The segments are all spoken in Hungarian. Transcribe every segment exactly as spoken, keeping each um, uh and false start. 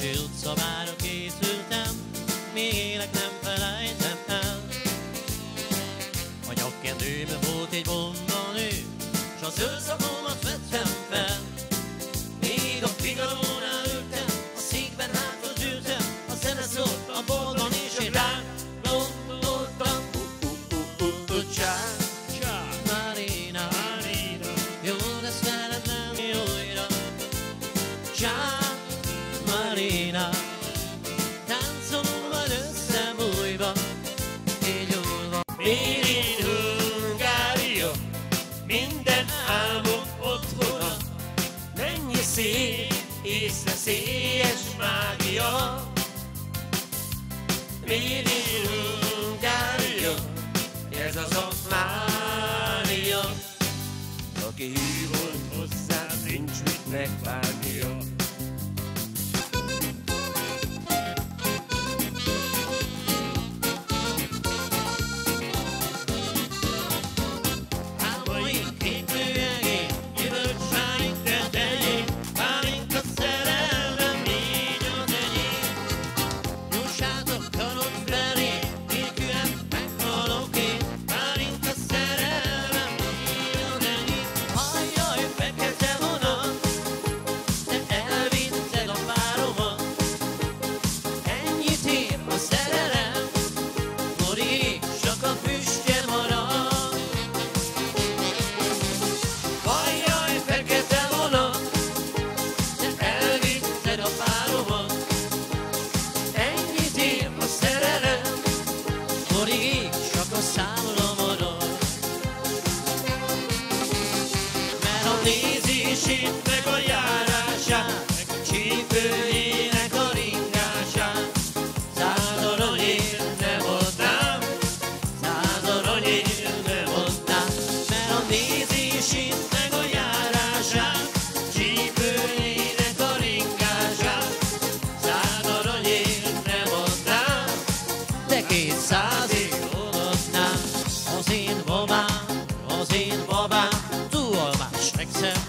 Sőt, szabára készültem, még élek nem felejtem el. A nyakkendőben volt egy bombanő, s a szőrszakomat vettem fel. Még a Figarónál ültem, a székben hátra zsültem, a zene szólt a bolban, és én rá gondoltam. Csá, csá, Marina, Marina, jó lesz veled lenni újra. Csá, Marina, táncolva összebújva, így jól van. Én én Hungária, minden álmom otthona, mennyi szép és veszélyes mágia. Én én Hungária, ez az a mánia, aki hű volt hozzám, nincs mit megvárnia. Meg a járását, csípőjének a ringását, száz aranyért nem adnám, száz aranyért nem adnám. Mert a nézését, meg a járását, csípőjének a ringását, száz aranyért nem adnám, de kétszázért odaadnám. Az én babám, az én babám, túlalmás meg szem.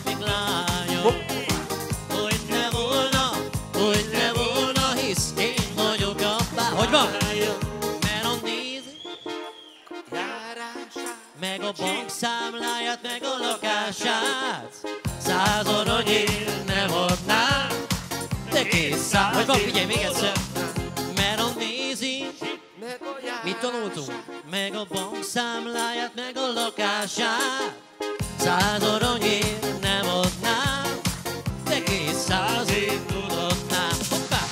Meg a bankszámláját, meg a lakását, száz aranyért nem adnám, de kétszáz. Hogy van, figyelj még egyszer. Mert a nézi, mit tanultunk? Meg a bankszámláját, meg a lakását, száz aranyért nem adnám, de kétszázért tudatnám. Hoppá!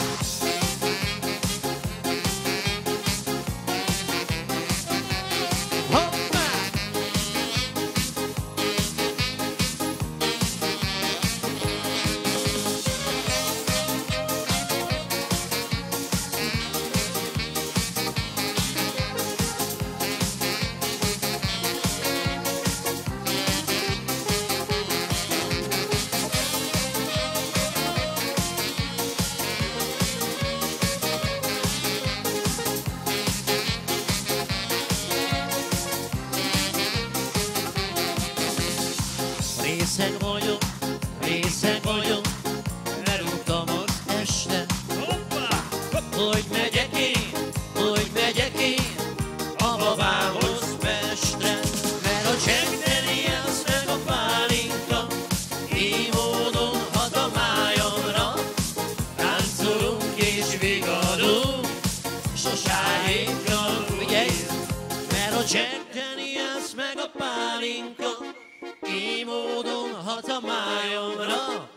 Részeg vagyok, részeg vagyok, lerúgtam az este. Hogy megyek én, hogy megyek én, a babámhoz Pestre. Mert a csengderihez meg a pálinka, így módon hat a májamra. Táncolunk és vigadunk, sosájékkal ügyelj. Mert a csengderihez meg a pálinka, így módon hat a májamra.